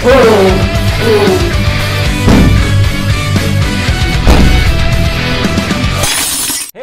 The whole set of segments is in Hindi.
Hey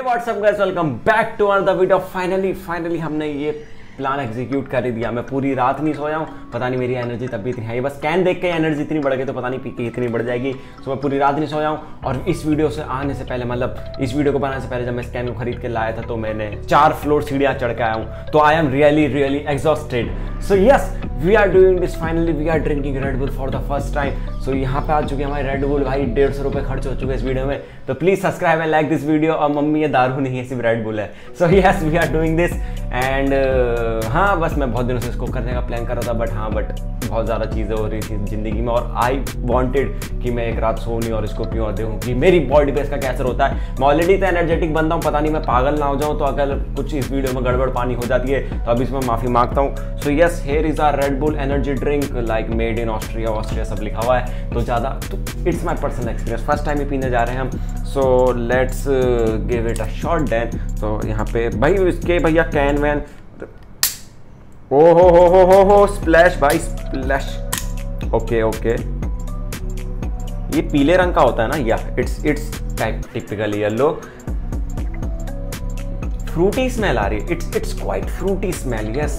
what's up guys, welcome back to another video। Finally हमने ये प्लान एग्जीक्यूट कर ही दिया। मैं पूरी रात नहीं सोया हूँ, पता नहीं मेरी एनर्जी तब भी इतनी है, बस कैन देख के एनर्जी इतनी बढ़ गई तो पता नहीं पी के इतनी बढ़ जाएगी। सो मैं पूरी रात नहीं सोया हूँ और इस वीडियो से आने से पहले, मतलब इस वीडियो को बनाने से पहले जब मैं स्कैन को खरीद के लाया था तो मैंने 4 फ्लोर सीढ़ियाँ चढ़ के आया हूँ, तो I am really exhausted. So yes we are doing this, finally we are drinking Red Bull for the first time. So यहाँ पे आ चुके हमारे रेड बुल, भाई 150 रुपये खर्च हो चुके हैं इस वीडियो में। तो please subscribe and like this video. और मम्मी ये दारू नहीं है, सिर्फ रेड बुल है। So yes we are doing this and हाँ, बस मैं बहुत दिनों से इसको करने का प्लान कर रहा था, बट बहुत ज़्यादा चीज़ें हो रही थी ज़िंदगी में और आई वांटेड कि मैं एक रात सो नहीं और इसको पीऊँ और देखूँ कि मेरी बॉडी पे इसका कैसर होता है। मैं ऑलरेडी तो एनर्जेटिक बनता हूँ, पता नहीं मैं पागल ना हो जाऊँ। तो अगर कुछ इस वीडियो में गड़बड़ पानी हो जाती है तो अब इसमें माफ़ी मांगता हूँ। So yes here is our Red Bull energy drink, like made in Austria, सब लिखा हुआ है तो ज़्यादा, तो it's my personal experience, first time ही पीने जा रहे हैं हम। So let's give it a shot then. तो यहाँ पे भाई इसके भैया कैन वैन, ओ हो स्प्लैश भाई स्प्लैश, ओके ये पीले रंग का होता है ना, या it's type typical yellow. Fruity smell आ रही है, it's quite fruity smell. Yes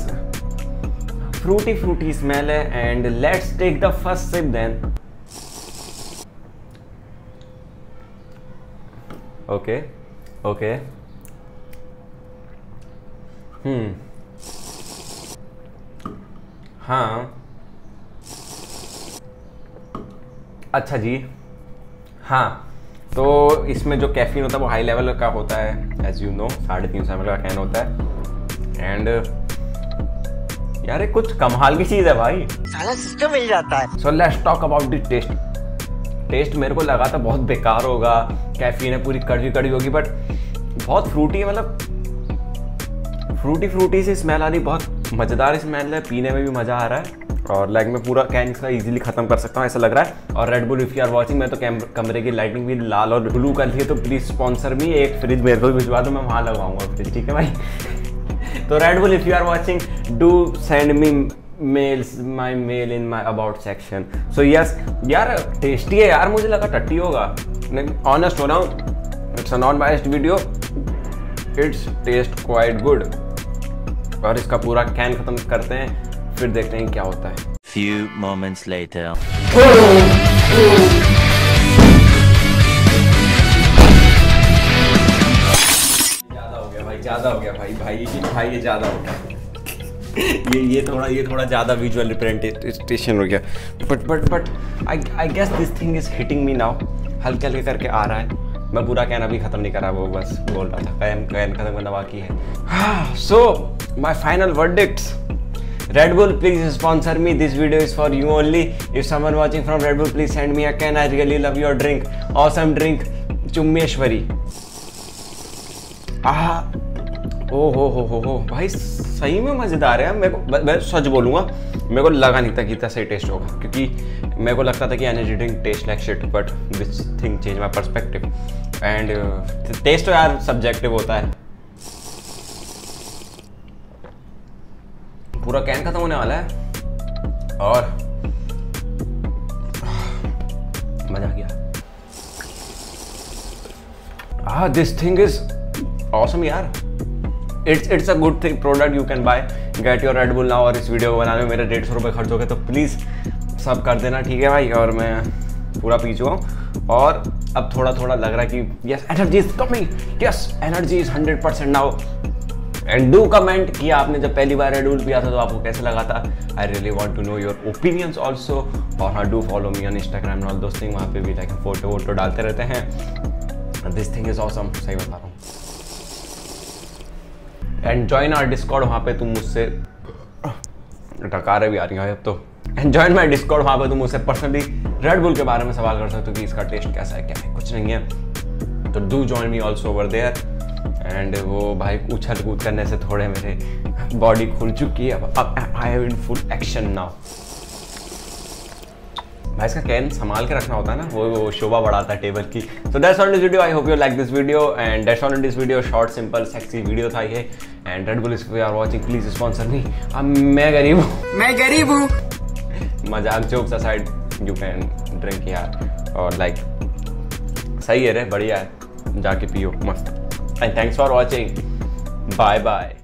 fruity smell है। And let's take the first sip then. Okay हाँ अच्छा जी हाँ। तो इसमें जो कैफीन होता है वो हाई लेवल का होता है, एज यू नो 350 ml का कैन होता है। एंड यार ये कुछ कमाल की चीज़ है भाई, सारा सिस्टम मिल जाता है। So let's talk about the taste. मेरे को लगा था बहुत बेकार होगा, कैफीन है पूरी कड़वी होगी, बट बहुत फ्रूटी है, मतलब फ्रूटी सी स्मेल आ रही, बहुत मज़ेदार स्मेल है, पीने में भी मज़ा आ रहा है। और लाइक मैं पूरा कैन इसका ईजिली ख़त्म कर सकता हूँ ऐसा लग रहा है। और Red Bull if you are watching, मैं तो कमरे की लाइटिंग भी लाल और ब्लू कर ली है, तो प्लीज़ स्पॉन्सर भी एक फ्रिज मेरे को भिजवा दो, मैं वहाँ लगाऊंगा फ्रिज, ठीक है भाई। तो Red Bull if you are watching do send me my mail in my about section. So yes यार टेस्टी है यार, मुझे लगा टट्टी होगा, नहीं ऑनेस्ट हो रहा हूँ, it's a non biased video, it's taste quite good. और इसका पूरा कैन खत्म करते हैं, फिर देखते हैं क्या होता है। Few moments later. ज़्यादा हो गया भाई ये ज़्यादा हो गया ये थोड़ा ज़्यादा विजुअल रिप्रेजेंटेशन हो गया, but I guess this thing is hitting me now. हल्के करके आ रहा है, मैं पूरा कैन अभी ख़त्म नहीं करा, वो बस बोल रहा था कैन ख़त्म करना बाकी है। So my final verdicts, Red Bull please sponsor me, this video is for you only. If someone watching from Red Bull please send me a can, I really love your drink, awesome drink चुम्मेश्वरी। ओ हो भाई सही में मज़ेदार है। मैं सच बोलूँगा, मेरे को लगा नहीं था कि इतना सही टेस्ट होगा, क्योंकि मेरे को लगता था कि energy drink taste like shit, but this thing change my perspective. And taste तो यार सब्जेक्टिव होता है। पूरा कैन खत्म होने वाला है और मजा आ गया। दिस थिंग इज ऑसम यार, it's a good thing product, you can buy get your Red Bull now. और इस वीडियो को बनाने में मेरे 150 रुपये खर्च हो गए, तो प्लीज़ सब कर देना, ठीक है भाई। और मैं पूरा पी चुका हूँ और अब थोड़ा लग रहा है कि yes energy is coming, yes energy is 100% now. And do comment कि आपने जब पहली बार रेड बुल पिया था तो आपको कैसे लगा था। I really want to know your opinions also. और हाँ, do follow me on Instagram and all those thing, वहाँ पे भी लाइक फोटो डालते रहते हैं। दिस थिंग इज ऑसम, सही बता रहा हूँ। एंड जॉइन आवर डिस्कॉर्ड, वहाँ पे तुम मुझसे डकारें भी आ रही हैं अब तो। एंड जॉइन माई डिस्कॉर्ड, वहाँ पे तुम मुझसे पर्सनली रेड बुल के बारे में सवाल कर सकते हो कि इसका टेस्ट कैसा है, क्या है, कुछ नहीं है। तो do join me also over there. And वो भाई उछल कूद करने से थोड़े मेरे बॉडी खुल चुकी है, अब I have in full action now. भाई इसका कैन संभाल के रखना होता है ना, वो शोभा बढ़ाता है टेबल की। So that's all this video, I hope you like this video. And that's all this video, short simple sexy video था ये। And Red Bull if you are watching please sponsor me. अब मैं गरीब हूँ मजाक jokes aside you can drink यार, और लाइक सही है रे, बढ़िया है, जाके पियो मस्त। And thanks for watching, bye bye.